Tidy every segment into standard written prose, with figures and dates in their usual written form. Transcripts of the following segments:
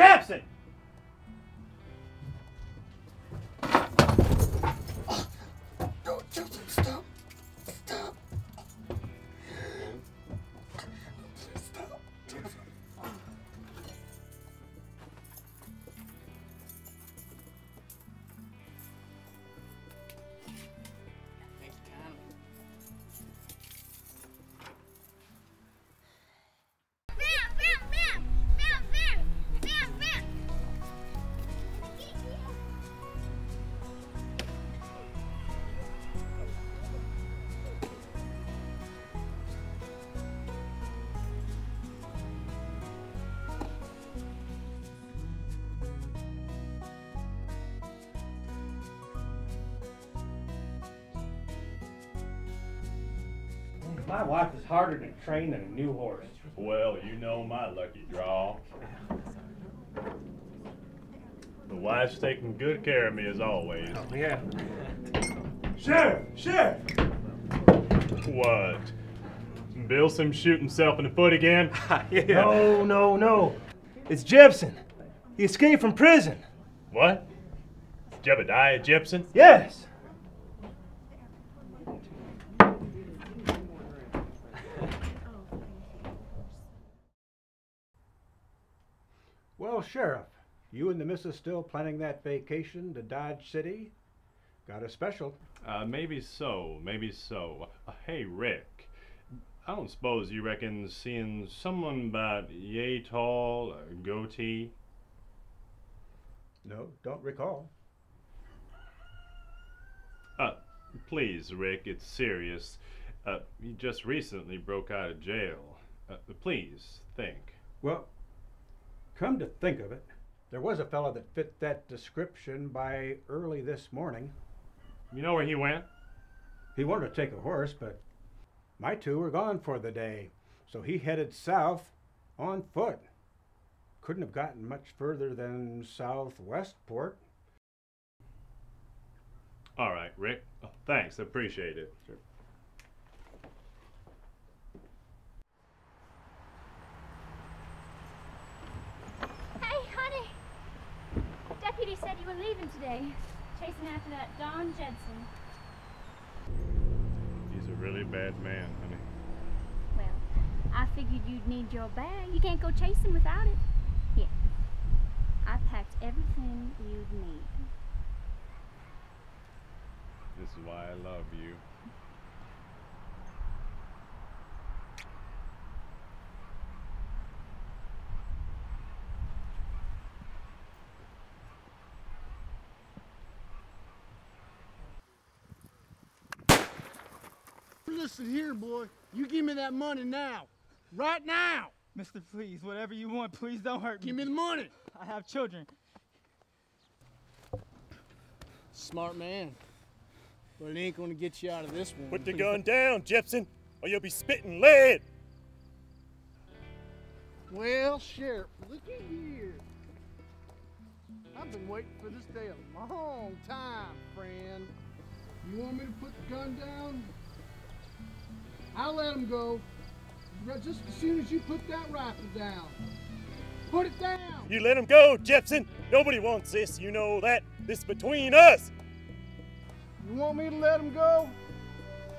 Jepson! No, Jepson, stop. Stop. Please stop, Jepson. My wife is harder to train than a new horse. Well, you know my lucky draw. The wife's taking good care of me as always. Oh, yeah. Sheriff! Sheriff! What? Bilsum shoot himself in the foot again? Yeah. No, no, no. It's Jepson. He escaped from prison. What? Jebediah Jepson? Yes. Well, Sheriff, you and the missus still planning that vacation to Dodge City? Got a special. Maybe so, maybe so. Hey, Rick, I don't suppose you reckon seeing someone about yay tall, goatee? No, don't recall. Please, Rick, it's serious. You just recently broke out of jail. Please, think. Well. Come to think of it, there was a fellow that fit that description by early this morning. You know where he went? He wanted to take a horse, but my two were gone for the day, so he headed south on foot. Couldn't have gotten much further than Southwestport. All right, Rick. Thanks, appreciate it. Sure. He said you were leaving today, chasing after that Don Jensen. He's a really bad man, honey. Well, I figured you'd need your bag. You can't go chasing without it. Here, I packed everything you'd need. This is why I love you. Listen here, boy. You give me that money now. Right now. Mister, please, whatever you want, please don't hurt me. Give me the money. I have children. Smart man. But it ain't gonna get you out of this one. Put the gun down, Jepson, or you'll be spitting lead. Well, Sheriff, looky here. I've been waiting for this day a long time, friend. You want me to put the gun down? I'll let him go, just as soon as you put that rifle down. Put it down! You let him go, Jepson! Nobody wants this, you know that. This is between us! You want me to let him go?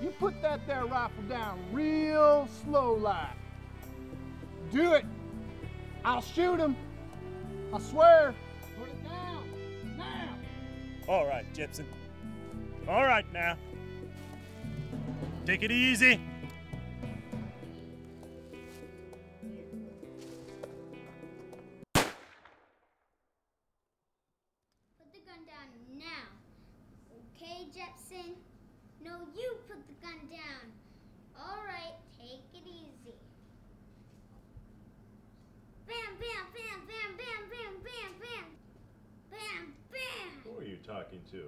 You put that there rifle down real slow like. Do it! I'll shoot him! I swear! Put it down! Now! All right, Jepson. All right, now. Take it easy! Jepson, no, you put the gun down. All right, take it easy. Bam, bam, bam, bam, bam, bam, bam, bam, bam, bam. Who are you talking to?